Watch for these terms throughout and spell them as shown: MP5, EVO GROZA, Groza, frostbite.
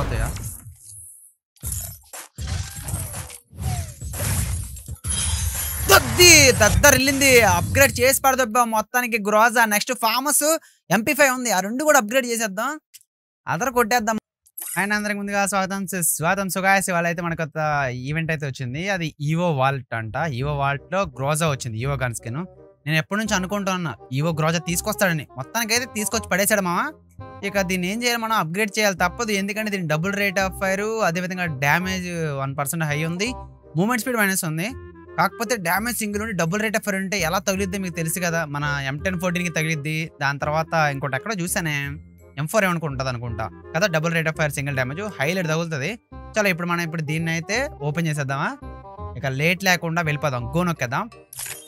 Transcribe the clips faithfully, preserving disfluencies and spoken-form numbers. patah ya. Tadi, tadar illindi upgrade chase par dobba motta niki Groza next famous M P five undi. Aru rendu kuda upgrade chase adda. Adar kotteyadda. And అందరికి ముందుగా స్వాగతం స్వాగతం so guys ఇవాళ అయితే మనకు ఒక event అయితే వచ్చింది. అది ఈవో వాల్ట్ అంట. ఈవో వాల్ట్ లో గ్రోజా వచ్చింది, ఈవో గన్ స్కిన్. నేను ఎప్పటి నుంచి అనుకుంటున్నా ఈవో గ్రోజా తీసుకొస్తాడని, మొత్తానికి అయితే తీసుకొచ్చి పడేశాడు మామ. ఇక దీన్ని ఏం చేయాలి, మనం అప్గ్రేడ్ చేయాలి తప్పదు. ఎందుకంటే దీని డబుల్ రేట్ ఆఫ్ ఫైర్, అదేవిధంగా డ్యామేజ్ వన్ పర్సెంట్ హై ఉంది, మూమెంట్ స్పీడ్ మైనస్ ఉంది. కాకపోతే డ్యామేజ్ సింగిల్ ఉండి డబుల్ రేట్ ఆఫ్ ఫైర్ ఉంటే ఎలా తగిలిద్ది మీకు తెలుసు కదా. మన ఎం టెన్ ఫోర్టీన్కి తగిలిద్ది, దాని తర్వాత ఇంకోటి ఎక్కడో చూసానే ఎం ఫోర్ ఏమనుకుంటుంది అనుకుంటా కదా, double rate of fire single damage highlight తగులుతుంది. చాలా ఇప్పుడు మనం ఇప్పుడు దీన్ని అయితే ఓపెన్ చేసేద్దామా, ఇక లేట్ లేకుండా వెళ్ళిపోదాం, గో నొక్కేద్దాం.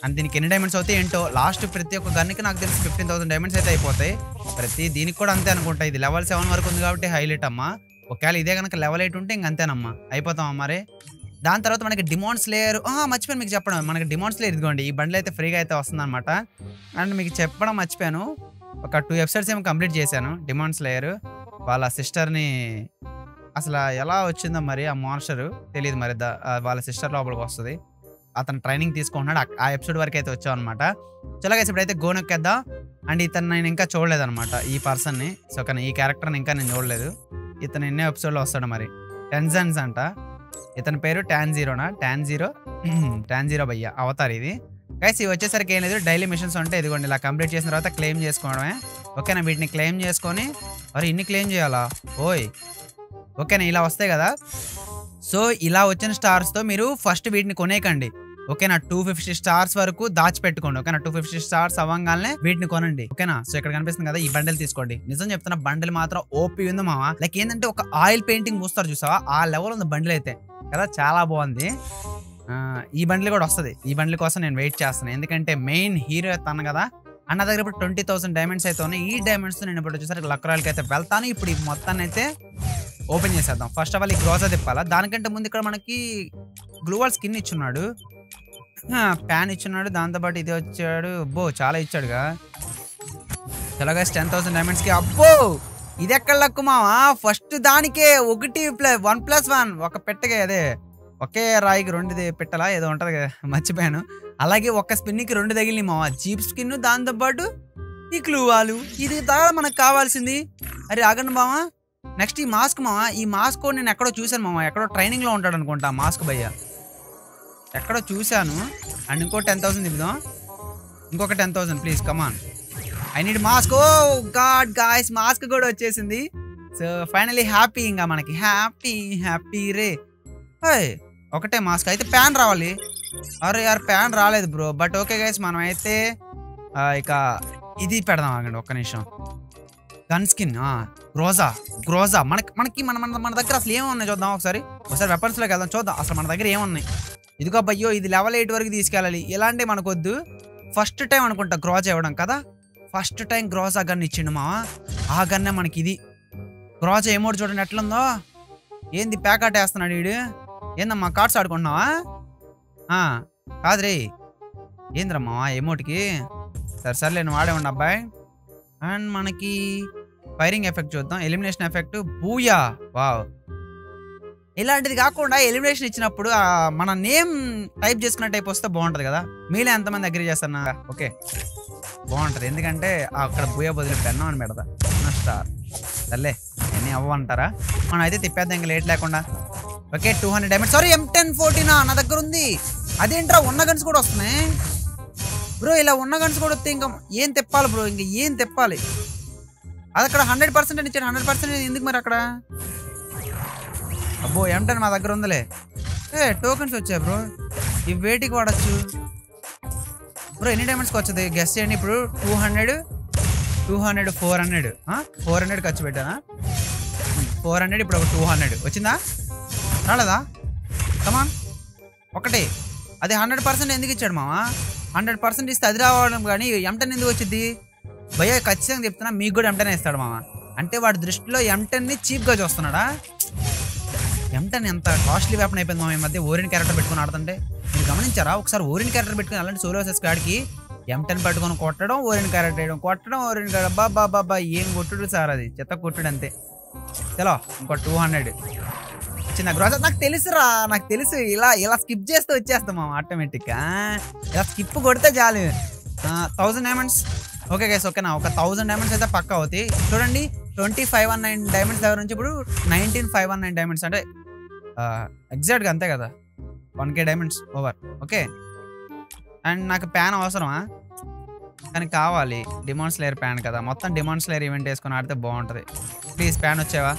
అండ్ దీనికి ఎన్ని డైమండ్స్ అవుతాయి ఏంటో, లాస్ట్ ప్రతి ఒక్క గన్కి నాకు తెలిసి ఫిఫ్టీన్ థౌసండ్ డైమండ్స్ అయితే అయిపోతాయి. ప్రతి దీనికి కూడా అంతే అనుకుంటా. ఇది లెవెల్ సెవెన్ వరకు ఉంది కాబట్టి హైలైట్ అమ్మా. ఒకవేళ ఇదే కనుక లెవెల్ ఎయిట్ ఉంటే ఇంక అంతేనమ్మా, అయిపోతాం మరి. దాని తర్వాత మనకి డిమాండ్ స్లేయర్, మర్చిపోయాను మీకు చెప్పడం, మనకి డిమాండ్ స్లేయర్ ఇదిగోండి ఈ బండ్లు అయితే ఫ్రీగా అయితే వస్తుంది అనమాట. అండ్ మీకు చెప్పడం మర్చిపోయాను, ఒక టూ ఎపిసోడ్స్ ఏమో కంప్లీట్ చేశాను. డిమాండ్ స్లేయర్ వాళ్ళ సిస్టర్ని అసలు ఎలా వచ్చిందో మరి, ఆ మాన్స్టర్ తెలియదు మరి, వాళ్ళ సిస్టర్ లోపలికి వస్తుంది, అతను ట్రైనింగ్ తీసుకుంటున్నాడు. ఆ ఎపిసోడ్ వరకు అయితే వచ్చాం అనమాట. చలో గైస్ ఇప్పుడైతే గోనెక్కేద్దాం. అండ్ ఇతను నేను ఇంకా చూడలేదు అనమాట, ఈ పర్సన్ని, సో కానీ ఈ క్యారెక్టర్ని ఇంకా నేను చూడలేదు. ఇతను ఎన్నో ఎపిసోడ్లో వస్తాడు మరి. టెన్జన్స్ అంట ఇతని పేరు, ట్యాన్ జీరోనా, ట్యాన్ జీరో ట్యాన్ జీరో భయ్య అవతారు ఇది. గైస్ ఇవి వచ్చేసరికి ఏం లేదు, డైలీ మిషన్స్ ఉంటాయి. ఇదిగోండి ఇలా కంప్లీట్ చేసిన తర్వాత క్లెయిమ్ చేసుకోవడమే. ఓకేనా, వీటిని క్లెయిమ్ చేసుకొని, మరి ఇన్ని క్లెయిమ్ చేయాలా ఓయ్, ఓకేనా ఇలా వస్తాయి కదా. సో ఇలా వచ్చిన స్టార్స్తో మీరు ఫస్ట్ వీటిని కొనేకండి. ఓకేనా, టూ ఫిఫ్టీ స్టార్స్ వరకు దాచిపెట్టుకోండి. ఓకేనా, టూ ఫిఫ్టీ స్టార్స్ అవ్వగానే వీటిని కొనండి. ఓకేనా, సో ఇక్కడ కనిపిస్తుంది కదా, ఈ బండెల్ తీసుకోండి. నిజం చెప్తున్నా బండెల్ మాత్రం ఓపీ ఉంది మామ. లైక్ ఏంటంటే ఒక ఆయిల్ పెయింటింగ్ పూస్తారు చూసావా, ఆ లెవెల్ ఉంది బండెల్ అయితే కదా, చాలా బాగుంది. ఈ బండ్లు కూడా వస్తుంది, ఈ బండ్ల కోసం నేను వెయిట్ చేస్తున్నాను. ఎందుకంటే మెయిన్ హీరో తను కదా, అన్న దగ్గర ఇప్పుడు ట్వంటీ థౌసండ్ డైమండ్స్ అయితే ఉన్నాయి. ఈ డైమండ్స్ నేను ఇప్పుడు వచ్చేసరికి లక్రాయల్కి అయితే వెళ్తాను. ఇప్పుడు ఈ మొత్తాన్ని అయితే ఓపెన్ చేసేద్దాం. ఫస్ట్ ఆఫ్ ఆల్ ఈ గ్రోజా తిప్పాలా. దానికంటే ముందు ఇక్కడ మనకి గ్లోవల్ స్కిన్ ఇచ్చున్నాడు, ప్యాన్ ఇచ్చున్నాడు, దాంతోపాటు ఇది వచ్చాడు. అబ్బో చాలా ఇచ్చాడుగా. తెలగా టెన్ థౌసండ్ డైమండ్స్కి అబ్బో ఇది ఎక్కడ లక్కు మావా, ఫస్ట్ దానికే ఒకటి ప్లస్ వన్ ప్లస్ వన్ ఒక పెట్టగా, అదే ఒకే రాయికి రెండు పెట్టాలా ఏదో ఉంటుంది కదా, మర్చిపోయాను. అలాగే ఒక్క స్పిన్కి రెండు తగిలినాయి మామ, చీప్ స్కిన్ దాంతోపాటు ఈ క్లూవాలు. ఇది తగల మనకు కావాల్సింది. అరే ఆగండి మామ, నెక్స్ట్ ఈ మాస్క్ మామ. ఈ మాస్క్ నేను ఎక్కడో చూశాను మామ, ఎక్కడో ట్రైనింగ్లో ఉంటాడు అనుకుంటా మాస్క్ భయ్య, ఎక్కడో చూశాను. అండ్ ఇంకో టెన్ థౌసండ్ ఇద్దాం, ఇంకొక ten thousand please come on, I need mask. Oh god guys mask కూడా వచ్చేసింది. సో ఫైనలీ హ్యాపీ, ఇంకా మనకి హ్యాపీ హ్యాపీ రే. ఒకటే మాస్క్ అయితే ప్యాన్ రావాలి. అరే యార్ ప్యాన్ రాలేదు బ్రో, బట్ ఓకే గైస్ మనం అయితే ఇక ఇది పెడదాం. ఆగండి ఒక్క నిమిషం, గన్ స్కిన్ గ్రోజా. గ్రోజా మనకి మనకి మన మన మన దగ్గర అసలు ఏమున్నాయి చూద్దాం ఒకసారి. ఒకసారి వెపన్స్లోకి వెళ్దాం, చూద్దాం అసలు మన దగ్గర ఏమున్నాయి. ఇదిగో అబ్బయ్యో ఇది లెవెల్ ఎయిట్ వరకు తీసుకెళ్ళాలి. ఇలాంటివి మనకొద్దు. ఫస్ట్ టైం అనుకుంటా గ్రోజా ఇవ్వడం కదా, ఫస్ట్ టైం గ్రోజా గన్ ఇచ్చిండు మా. ఆ గన్నే మనకి ఇది. గ్రోజా ఏమోటి చూడండి ఎట్లుందో, ఏంది ప్యాకెట్ వేస్తున్నాడు వీడు. ఏందమ్మా కార్డ్స్ ఆడుకుంటున్నావా? కాదురే ఏంద్రమ్మా ఎమోటికి. సరే సర్లే నువ్వు ఆడే ఉండి అబ్బాయి. అండ్ మనకి ఫైరింగ్ ఎఫెక్ట్ చూద్దాం, ఎలిమినేషన్ ఎఫెక్ట్ బూయా. వావ్, ఇలాంటిది కాకుండా ఎలిమినేషన్ ఇచ్చినప్పుడు మన నేమ్ టైప్ చేసుకున్న టైప్ వస్తే బాగుంటుంది కదా. మీలో ఎంతమంది అగ్రీ చేస్తారా? ఓకే బాగుంటుంది, ఎందుకంటే అక్కడ బూయా బదులు పెన్నం అని పెడతా స్టార్. సర్లే అన్నీ అవ్వంటారా, మనం అయితే తిప్పేద్దాం ఇంకా లేట్ లేకుండా. Okay two hundred diamond, sorry M ten fourteen నా దగ్గర ఉంది. అదేంట్రా ఉన్న గన్స్ కూడా వస్తున్నాయి బ్రో, ఇలా ఉన్న గన్స్ కూడా వస్తే ఇంకా ఏం తెప్పాలి బ్రో, ఇంకా ఏం తెప్పాలి. అది అక్కడ హండ్రెడ్ పర్సెంట్ ఇచ్చాడు, హండ్రెడ్ పర్సెంట్ ఎందుకు మరి అక్కడ. అబ్బో ఎం టెన్ మా దగ్గర ఉందిలే. ఏ టోకెన్స్ వచ్చాయి బ్రో, ఇవి వేటికి వాడచ్చు బ్రో, ఎన్ని డైమండ్స్కి వచ్చేది గెస్ట్ చేయండి ఇప్పుడు. Two hundred two hundred four hundred four hundred ఖర్చు పెట్టానా, ఫోర్ హండ్రెడ్ ఇప్పుడు ఒక టూ హండ్రెడ్ వచ్చిందా, రాలేదా కమాన్ ఒకటే. అది హండ్రెడ్ పర్సెంట్ ఎందుకు ఇచ్చాడు మామ, హండ్రెడ్ పర్సెంట్ ఇస్తే అది రావడం కానీ ఎం టెన్ ఎందుకు వచ్చింది భయ్య. ఖచ్చితంగా చెప్తున్నా మీకు కూడా ఎం టెన్ ఇస్తాడు మామ, అంటే వాడి దృష్టిలో ఎం టెన్ని చీప్గా చూస్తున్నాడా. ఎం టెన్ ఎంత కాస్ట్లీ వెపన్ అయిపోయింది మామ ఈ మధ్య. ఓరిన్ క్యారెక్టర్ పెట్టుకుని ఆడుతుంటే మీరు గమనించారా, ఒకసారి ఓరిన్ క్యారెక్టర్ పెట్టుకుని అలాంటి సోలోసెస్ కాడికి ఎం టెన్ పట్టుకొని కొట్టడం, ఓరిన్ క్యారెక్టర్ వేయడం, కొట్టడం ఓరిన్ క్యారెక్టర్. బాబా బాబా ఏం కొట్టుడు సార్, అది చెత్త కొట్టుడు అంతే. चलो इंको टू हंड्रेड చిన్న గ్రోజా నాకు తెలుసురా నాకు తెలుసు ఇలా ఇలా స్కిప్ చేస్తూ వచ్చేస్తాం మనం ఆటోమేటిక్గా ఇలా స్కిప్ కొడితే చాలు థౌసండ్ డైమండ్స్ ఓకే గైస్ ఓకేనా ఒక థౌసండ్ డైమండ్స్ అయితే పక్కా అవుతాయి చూడండి twenty five one nine diamonds దగ్గర నుంచి ఇప్పుడు nineteen five one nine diamonds అంటే ఎగ్జాక్ట్గా అంతే కదా one K diamonds over okay and నాకు ప్యాన్ అవసరమా కానీ కావాలి డిమాన్ స్లేయర్ ప్యాన్ కదా మొత్తం డిమాన్ స్లేయర్ ఈవెంట్ వేసుకొని ఆడితే బాగుంటుంది ప్లీజ్ ప్యాన్ వచ్చేవా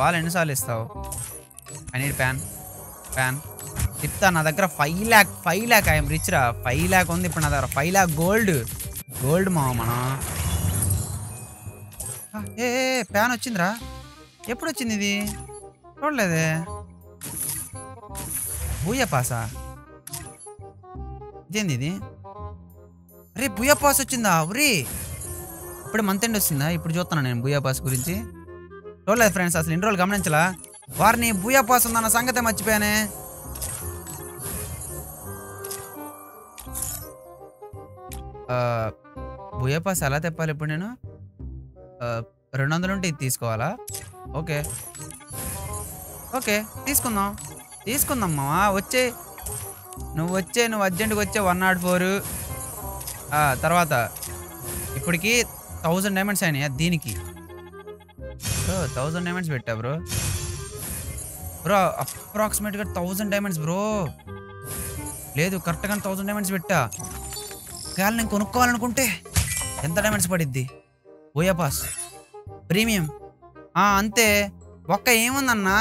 వాళ్ళు ఎన్నిసార్లు ఇస్తావు ఐ నీడ్ ప్యాన్ ప్యాన్ చెప్తా నా దగ్గర five lakh five lakh I'm rich రా ఫైవ్ ల్యాక్ ఉంది ఇప్పుడు నా దగ్గర ఫైవ్ ల్యాక్ గోల్డ్ గోల్డ్ మావ మనం ఏ ప్యాన్ వచ్చిందిరా ఎప్పుడు వచ్చింది ఇది చూడలేదే భూయ పాసా ఇదేంది ఇది అరే భూయ పాస్ వచ్చిందా ఒరే ఇప్పుడు మంత్ ఎండ్ వస్తుందా ఇప్పుడు చూస్తున్నా నేను భూయ పాస్ గురించి చూడలేదు ఫ్రెండ్స్ అసలు ఇన్ని రోజులు గమనించలా వారిని భూయా పాస్ ఉందన్న సంగతే మర్చిపోయానే భూయా పాస్ ఎలా తెప్పాలి ఇప్పుడు నేను రెండు వందలు ఉంటే ఇది తీసుకోవాలా ఓకే ఓకే తీసుకుందాం తీసుకుందాం మావా వచ్చే నువ్వు వచ్చే నువ్వు అర్జెంటుగా వచ్చే వన్ నాట్ ఫోర్ తర్వాత ఇప్పటికి థౌజండ్ డైమండ్స్ అయినాయా దీనికి థౌజండ్ డైమండ్స్ పెట్టా బ్రో బ్రో అప్రాక్సిమేట్గా థౌజండ్ డైమండ్స్ బ్రో లేదు కరెక్ట్గా థౌజండ్ డైమండ్స్ పెట్టా ఒకవేళ నేను కొనుక్కోవాలనుకుంటే ఎంత డైమండ్స్ పడిద్ది ఓయా పాస్ ప్రీమియం అంతే ఒక్క ఏముందన్న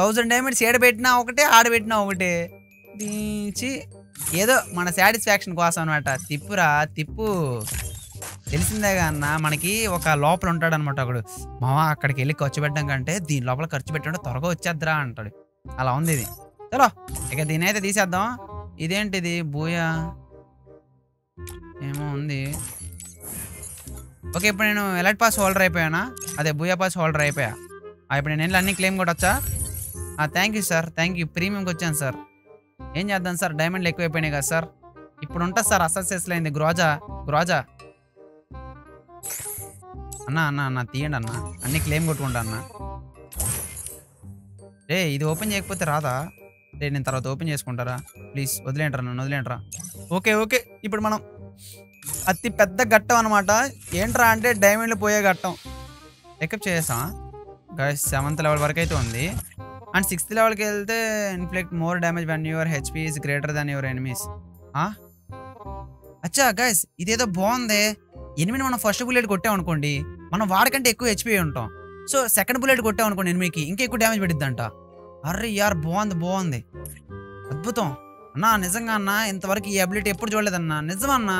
థౌజండ్ డైమండ్స్ ఏడ పెట్టినా ఒకటే ఆడ పెట్టినా ఒకటే తీసి ఏదో మన సాటిస్ఫాక్షన్ కోసం అనమాట తిప్పురా తిప్పు తెలిసిందేగా అన్న మనకి ఒక లోపల ఉంటాడు అనమాట ఒకడు మావా అక్కడికి వెళ్ళి ఖర్చు పెట్టడం కంటే దీని లోపల ఖర్చు పెట్టడం త్వరగా వచ్చేద్దరా అంటాడు అలా ఉంది ఇది చలో ఇక దీని అయితే తీసేద్దాం ఇదేంటిది బూయా ఏమో ఉంది ఓకే ఇప్పుడు నేను ఎలర్ట్ పాస్ హోల్డర్ అయిపోయానా అదే బూయా పాస్ హోల్డర్ అయిపోయా ఇప్పుడు నేను వెళ్ళి అన్ని క్లెయిమ్ కూడా వచ్చా thank you sir thank you ప్రీమియంకి వచ్చాను సార్ ఏం చేద్దాం సార్ డైమండ్లు ఎక్కువైపోయినాయి కదా సార్ ఇప్పుడు ఉంటుంది సార్ అసెస్సెస్లు అయింది గ్రోజా గ్రోజా అన్నా అన్నా అన్న తీయండి అన్న అన్నీ క్లెయిమ్ కొట్టుకుంటా అన్న రే ఇది ఓపెన్ చేయకపోతే రాదా రే నేను తర్వాత ఓపెన్ చేసుకుంటారా ప్లీజ్ వదిలేంటరా నన్ను వదిలేంటరా ఓకే ఓకే ఇప్పుడు మనం అతి పెద్ద ఘట్టం అనమాట ఏంట్రా అంటే డైమండ్లు పోయే ఘట్టం పికప్ చేసాం గైస్ సెవెంత్ లెవెల్ వరకు అయితే ఉంది అండ్ సిక్స్త్ లెవెల్కి వెళ్తే inflict more damage when your HP is greater than your enemies అచ్చా గైస్ ఇదేదో బాగుంది ఎనిమిది మనం ఫస్ట్ బుల్లెట్ కొట్టామనుకోండి మనం వాడికంటే ఎక్కువ హెచ్పీ ఉంటాం సో సెకండ్ బుల్లెట్ కొట్టామనుకోండి ఎనిమిదికి ఇంకా ఎక్కువ డ్యామేజ్ పెట్టిద్దంట అర్రే యార్ బాగుంది బాగుంది అద్భుతం అన్నా నిజంగా అన్న ఇంతవరకు ఈ అబిలిటీ ఎప్పుడు చూడలేదన్నా నిజమన్నా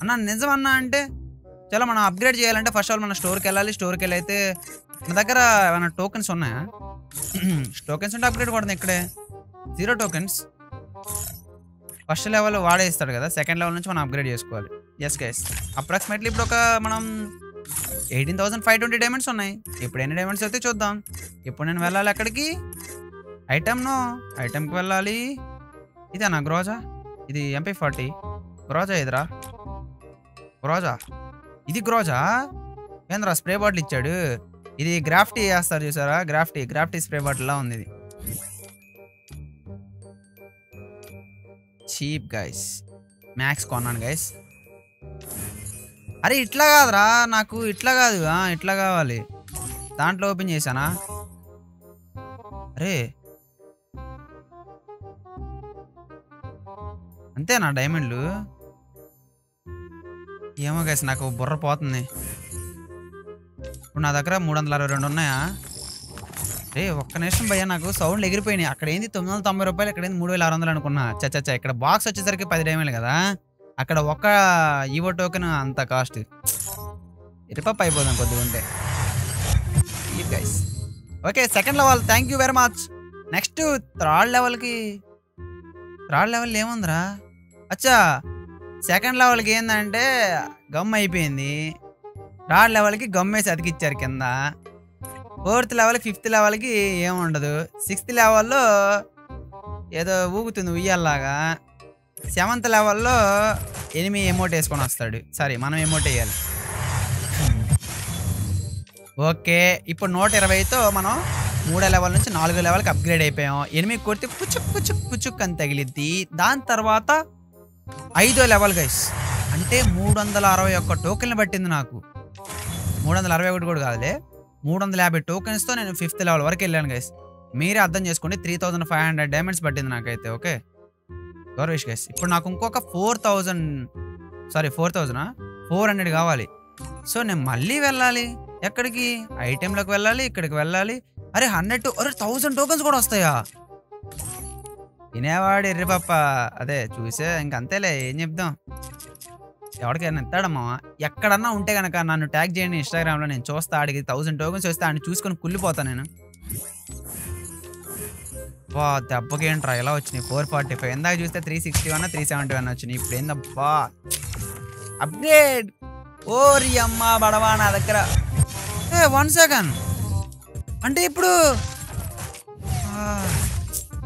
అన్నా నిజమన్నా అంటే చాలా మనం అప్గ్రేడ్ చేయాలంటే ఫస్ట్ ఆల్ మనం స్టోర్కి వెళ్ళాలి స్టోర్కి వెళ్ళి అయితే మన దగ్గర ఏమైనా టోకెన్స్ ఉన్నాయా టోకెన్స్ ఉంటే అప్గ్రేడ్ కొడతాం ఇక్కడే జీరో టోకెన్స్ ఫస్ట్ లెవెల్ వాడేస్తాడు కదా సెకండ్ లెవెల్ నుంచి మనం అప్గ్రేడ్ చేసుకోవాలి ఎస్ గైస్ అప్రాక్సిమేట్లీ ఇప్పుడు ఒక మనం eighteen thousand five twenty diamonds ఉన్నాయి ఇప్పుడు ఎన్ని డైమండ్స్ అయితే చూద్దాం ఇప్పుడు నేను వెళ్ళాలి అక్కడికి ఐటమ్ను ఐటమ్కి వెళ్ళాలి ఇదేనా గ్రోజా ఇది ఎంపీ ఫార్టీ గ్రోజా ఇదిరా గ్రోజా ఇది గ్రోజా ఏంద్రా స్ప్రే బాటిల్ ఇచ్చాడు ఇది గ్రాఫ్టీ వేస్తారు చూసారా గ్రాఫ్టీ గ్రాఫ్టీ స్ప్రే బాటిల్లా ఉంది ఇది చీప్ గైస్ మ్యాక్స్ కొన్నాను గైస్ అరే ఇట్లా కాదురా నాకు ఇట్లా కాదు ఇట్లా కావాలి దాంట్లో ఓపెన్ చేశానా అరే అంతేనా డైమండ్లు ఏమో గైస్ నాకు బుర్ర పోతుంది ఇప్పుడు నా దగ్గర మూడు వందల అరవై రెండు ఉన్నాయా అరే ఒక్క నిమిషం భయ్యా నాకు సౌండ్లు ఎగిరిపోయినాయి అక్కడ ఏంది తొమ్మిది వందల తొంభై రూపాయలు ఇక్కడ ఏంది మూడు వేల ఆరు వందలు అనుకున్నా చచ్చా ఇక్కడ బాక్స్ వచ్చేసరికి పది డైమండ్లు కదా అక్కడ ఒక్క ఈవో టోకెన్ అంత కాస్ట్ ఇరపప్పు అయిపోదాం కొద్దిగా ఉంటే guys okay second level thank you very much next third లెవెల్కి థర్డ్ లెవెల్ ఏముందిరా అచ్చా సెకండ్ లెవెల్కి ఏంటంటే గమ్ అయిపోయింది థర్డ్ లెవెల్కి గమ్ వేసి అతికిచ్చారు కింద ఫోర్త్ లెవెల్కి ఫిఫ్త్ లెవెల్కి ఏముండదు సిక్స్త్ లెవెల్లో ఏదో ఊగుతుంది ఉయ్యాలాగా సెవెంత్ లెవెల్లో ఎనిమిది ఎమోట్ వేసుకొని వస్తాడు సారీ మనం ఎమోట్ వేయాలి ఓకే ఇప్పుడు నూట ఇరవై తో మనం మూడో లెవెల్ నుంచి నాలుగో లెవెల్ కి అప్గ్రేడ్ అయిపోయాం. ఎనిమిది కొట్టి పుచుక్ పుచుక్ పుచుక్ అని తగిలిద్ది. దాని తర్వాత ఐదో లెవెల్ గైస్, అంటే మూడు వందల అరవై ఒక్క టోకెన్లు పట్టింది నాకు. మూడు వందల అరవై ఒకటి కూడా కాదులే, మూడు వందల యాభై టోకెన్స్తో నేను ఫిఫ్త్ లెవెల్ వరకు వెళ్ళాను గైస్. మీరే అర్థం చేసుకోండి three thousand five hundred diamonds పట్టింది నాకైతే. ఓకే గౌరవేష్ గైస్, ఇప్పుడు నాకు ఇంకొక ఫోర్ థౌజండ్ సారీ ఫోర్ థౌజండా ఫోర్ హండ్రెడ్ కావాలి. సో నేను మళ్ళీ వెళ్ళాలి ఎక్కడికి, ఐటెంలకు వెళ్ళాలి, ఇక్కడికి వెళ్ళాలి. అరే హండ్రెడ్ టు అరే థౌజండ్ టోకెన్స్ కూడా వస్తాయా? వినేవాడు ఎర్రి పాప అదే చూసే ఇంకంతేలే, ఏం చెప్దాం. ఎవరికైనా ఇస్తాడమ్మా ఎక్కడన్నా ఉంటే కనుక నన్ను ట్యాగ్ చేయండి ఇన్స్టాగ్రామ్లో, నేను చూస్తా. ఆడికి థౌజండ్ టోకెన్స్ వస్తే ఆయన చూసుకొని కుళ్ళిపోతాను నేను. అబ్బా దెబ్బకి ఏంట్రా ఎలా వచ్చినాయి ఫోర్ ఫార్టీ ఫైవ్ ఇందాక చూస్తే three sixty one three seventy one వచ్చినాయి. ఇప్పుడు ఏందబ్బా అప్గ్రేడ్ ఓరి అమ్మ బడవా నా దగ్గర. ఏ వన్ సెకండ్, అంటే ఇప్పుడు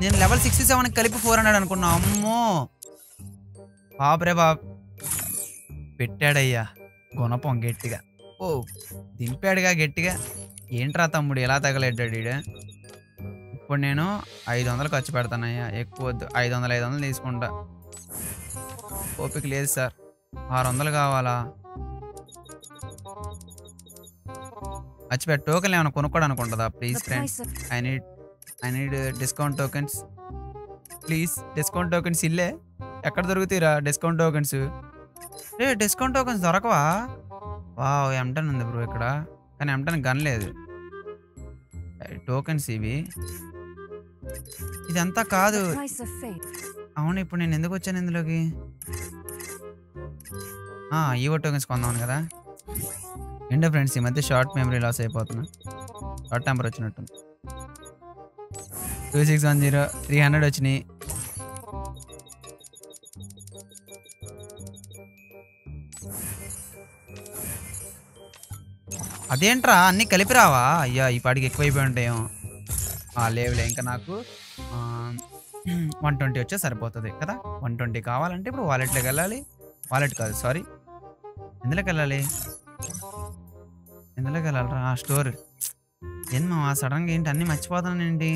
నేను లెవెల్ సిక్స్టీ సెవెన్కి కలిపి ఫోర్ హండ్రెడ్ అనుకున్నా. అమ్మో బాబ్రే బాబ్ పెట్టాడయ్యా గుణపం గట్టిగా, ఓ దింపాడుగా గట్టిగా. ఏంట్రా తమ్ముడు ఎలా తగలెడ్డాడు ఈడ. ఇప్పుడు నేను ఐదు వందలు ఖర్చు పెడతానయ్యా, ఎక్కువ వద్దు. ఐదు వందలు ఐదు వందలు తీసుకుంటా, ఓపిక లేదు సార్. ఆరు వందలు కావాలా? మర్చిపోయా టోకెన్లు ఏమైనా కొనుక్కోడానికి ఉంటుందా? Please friends I need I need discount tokens please. Discount tokens ఇల్లే ఎక్కడ దొరుకుతాయిరా డిస్కౌంట్ టోకెన్స్? రే డిస్కౌంట్ టోకెన్స్ దొరకవా? వా ఎం టెన్ ఉంది బ్రో ఇక్కడ, కానీ ఎం టెన్ గన్ లేదు. టోకెన్స్ ఇవి ఇదంతా కాదు. అవును ఇప్పుడు నేను ఎందుకు వచ్చాను ఇందులోకి? ఈవో టోకెన్స్ కొందామని కదా. ఏంటో ఫ్రెండ్స్ ఈ మధ్య షార్ట్ మెమరీ లాస్ అయిపోతున్నా, షార్ట్ టెంపర్ వచ్చినట్టుంది. Two six one zero three hundred వచ్చినాయి. అదేంట్రా అన్నీ కలిపిరావా? అయ్యా ఈ పాటికి ఎక్కువైపోయి ఉంటాయో. లేవులే ఇంకా నాకు వన్ ట్వంటీ వచ్చే సరిపోతుంది కదా. వన్ ట్వంటీ కావాలంటే ఇప్పుడు వాలెట్లోకి వెళ్ళాలి, వాలెట్ కాదు సారీ ఎందులోకి వెళ్ళాలి, ఎందులోకి వెళ్ళాలరా? ఆ స్టోర్ ఏంది మా సడన్గా ఏంటి అన్నీ మర్చిపోతాను ఏంటి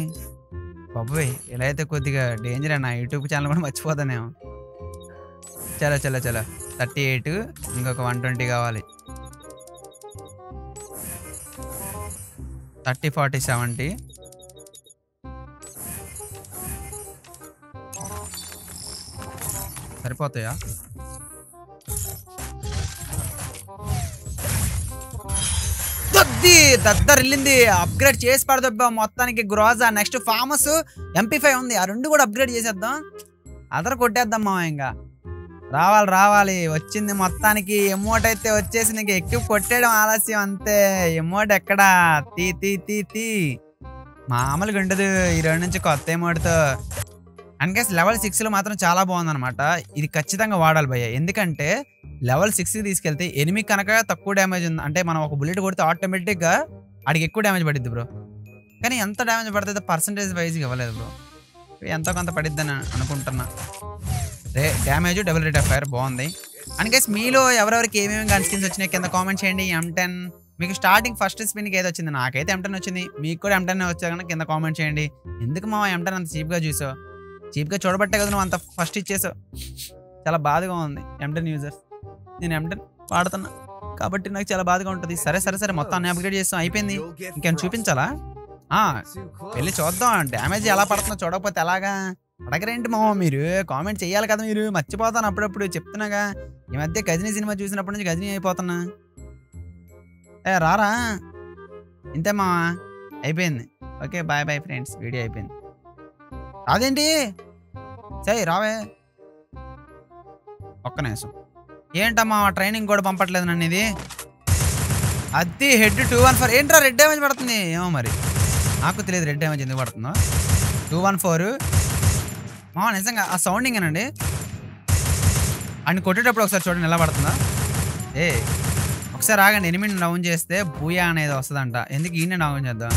బాబాయ్. ఎలా అయితే కొద్దిగా డేంజర్ అన్న, యూట్యూబ్ ఛానల్ కూడా మర్చిపోతానేమో. చాలా చాలా చాలా థర్టీ ఎయిట్ ఇంకొక వన్ ట్వంటీ కావాలి. థర్టీ ఫార్టీ సెవెంటీ సరిపోతాయా? దద్దరిల్లింది అప్గ్రేడ్ చేసి పడదబ్బా మొత్తానికి Groza. Next famous M P five ఉంది, ఆ రెండు కూడా అప్గ్రేడ్ చేసేద్దాం, అదర్ కొట్టేద్దాం మా. ఇంకా రావాలి రావాలి వచ్చింది మొత్తానికి ఎమోట్ అయితే వచ్చేసి. నీకు ఎక్కువ కొట్టేయడం ఆలస్యం అంతే, ఎమోట్ ఎక్కడా తీ తీ తీ తీ మామూలుగా ఉండదు ఈ రోజు నుంచి కొత్త ఎమోట్తో. అండ్ గైస్ లెవెల్ సిక్స్లో మాత్రం చాలా బాగుందనమాట, ఇది ఖచ్చితంగా వాడాలి భయ్య. ఎందుకంటే లెవెల్ సిక్స్కి తీసుకెళ్తే ఎనిమిది కనుక తక్కువ డ్యామేజ్ ఉంది అంటే మనం ఒక బుల్లెట్ కొడితే ఆటోమేటిక్గా ఆడికి ఎక్కువ డ్యామేజ్ పడిద్ది బ్రో. కానీ ఎంత డ్యామేజ్ పడుతుందో పర్సంటేజ్ వైజ్గా ఇవ్వలేదు బ్రో, ఎంతో కొంత పడిద్దని అనుకుంటున్నా. రే damage double rate of fire బాగుంది. అండ్ గైస్ మీలో ఎవరెవరికి ఏమేమి గన్ స్కిన్స్ వచ్చినాయి కింద కామెంట్ చేయండి. ఎం టెన్ మీకు స్టార్టింగ్ ఫస్ట్ స్పిన్కి ఏదో వచ్చింది, నాకైతే ఎం టెన్ వచ్చింది, మీకు కూడా ఎం టెన్ వచ్చా కనుక కింద కామెంట్ చేయండి. ఎందుకు మా ఎం టెన్ అంత చీప్గా చూసావు, చీప్గా చూడబట్టే కదా నువ్వు అంత ఫస్ట్ ఇచ్చేసావు. చాలా బాధగా ఉంది ఎం టెన్ యూజర్స్, నేను ఎం టెన్ వాడుతున్నా కాబట్టి నాకు చాలా బాధగా ఉంటుంది. సరే సరే సరే మొత్తం అన్ని అప్గ్రేడ్ చేస్తాం అయిపోయింది. ఇంకేమైనా చూపించాలా? వెళ్ళి చూద్దాం డ్యామేజ్ ఎలా పడుతుందో, చూడకపోతే ఎలాగా అడగరేంటి మామ, మీరు కామెంట్ చేయాలి కదా. మీరు మర్చిపోతాను అప్పుడప్పుడు చెప్తున్నాగా, ఈ మధ్య గజనీ సినిమా చూసినప్పటి నుంచి గజనీ అయిపోతున్నా. ఏ రారా ఇంతే మామ అయిపోయింది. Okay bye bye friends video అయిపోయింది. అదేంటి సరే రావే ఒక్క నిమిషం. ఏంటమ్మా ట్రైనింగ్ కూడా పంపట్లేదు నన్ను, ఇది అది హెడ్ టూ వన్ ఫోర్ ఏంట్రా రెడ్ డ్యామేజ్ పడుతుంది ఏమో మరి నాకు తెలియదు. రెడ్ డ్యామేజ్ ఎందుకు పడుతుందో టూ వన్ ఫోరు మా నిజంగా ఆ సౌండింగేనండి. అండ్ కొట్టేటప్పుడు ఒకసారి చూడండి ఎలా పడుతుందా. ఏ ఒకసారి ఆగండి, ఎనిమిది డౌన్ చేస్తే బూయా అనేది వస్తుందంట. ఎందుకు ఈయన డౌన్ చేద్దాం,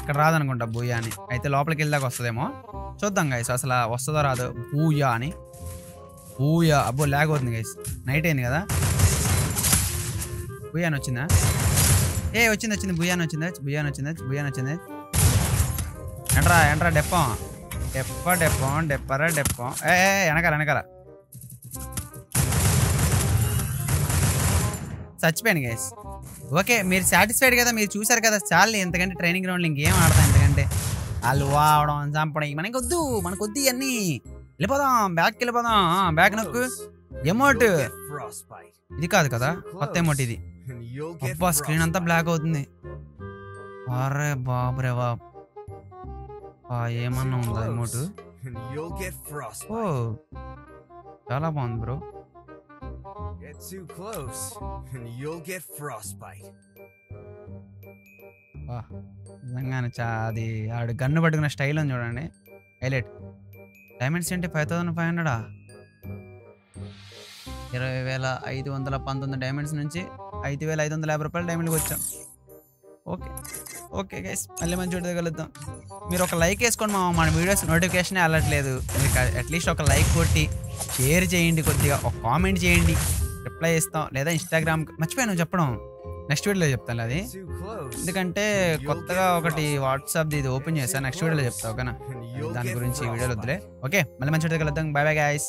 ఇక్కడ రాదనుకుంటా బూయా అని, అయితే లోపలికి వెళ్ళాక వస్తుందేమో చూద్దాం గైస్ అసలు వస్తుందో రాదో. బూయా అని బూయా అబ్బో ల్యాగ్ అవుతుంది గైస్, నైట్ అయింది కదా. బూయా అని వచ్చిందా? ఏ వచ్చింది వచ్చింది భుజాన్ వచ్చింది భుజాన్ వచ్చింది భుజాన్ వచ్చింది ఎంట్రా ఎంట్రా డెప్పం డెప్ప డెప్పం డెప్పరా డెప్పం ఏ వెనకాల వెనకాల చచ్చిపోయాను గైస్. ఓకే మీరు సాటిస్ఫైడ్ కదా, మీరు చూసారు కదా చాలు. ఎంతకంటే ట్రైనింగ్ గ్రౌండ్లో ఇంకేం ఆడతాం, ఎంతకంటే వాళ్ళు వాడడం చంపడం మనకి వద్దు, మనకు వద్దు ఇవన్నీ. వెళ్ళిపోదాం బ్యాక్కి వెళ్ళిపోదాం. బ్యాక్ నొక్కు ఎమోట్ ఇది కాదు కదా కొత్త ఎమోట్ ఇది. అబ్బా స్క్రీన్ అంతా బ్లాక్ అవుతుంది. అరే బాబురే బాబు ఏమన్నా ఉందా ఎమోట్? ఓ చాలా బాగుంది bro. Get too close and you'll get frostbite. వా నిజంగానే చాది ఆడు గన్ను పట్టుకున్న స్టైల్ అని చూడండి. హైలైట్ డైమండ్స్ ఏంటి ఫైవ్ థౌసండ్ ఫైవ్ హండ్రెడా? ఇరవై వేల ఐదు వందల పంతొమ్మిది డైమండ్స్ నుంచి ఐదు వేల ఐదు వందల యాభై రూపాయలు డైమండ్కి వచ్చాం. ఓకే ఓకే గైస్ మళ్ళీ మంచి వాటి కలుద్దాం. మీరు ఒక లైక్ వేసుకోండి, మా మన వీడియోస్ నోటిఫికేషనే అలట్లేదు. మీకు అట్లీస్ట్ ఒక లైక్ కొట్టి షేర్ చేయండి, కొద్దిగా ఒక కామెంట్ చేయండి, రిప్లై ఇస్తాం. లేదా ఇన్స్టాగ్రామ్ మర్చిపోయాను చెప్పడం, నెక్స్ట్ వీడియోలో చెప్తాను అది. ఎందుకంటే కొత్తగా ఒకటి వాట్సాప్ది ఇది ఓపెన్ చేస్తాను, నెక్స్ట్ వీడియోలో చెప్తా ఓకేనా. దాని గురించి వీడియోలు వద్దులే. ఓకే మళ్ళీ మంచి కలుద్దాం. Bye bye guys.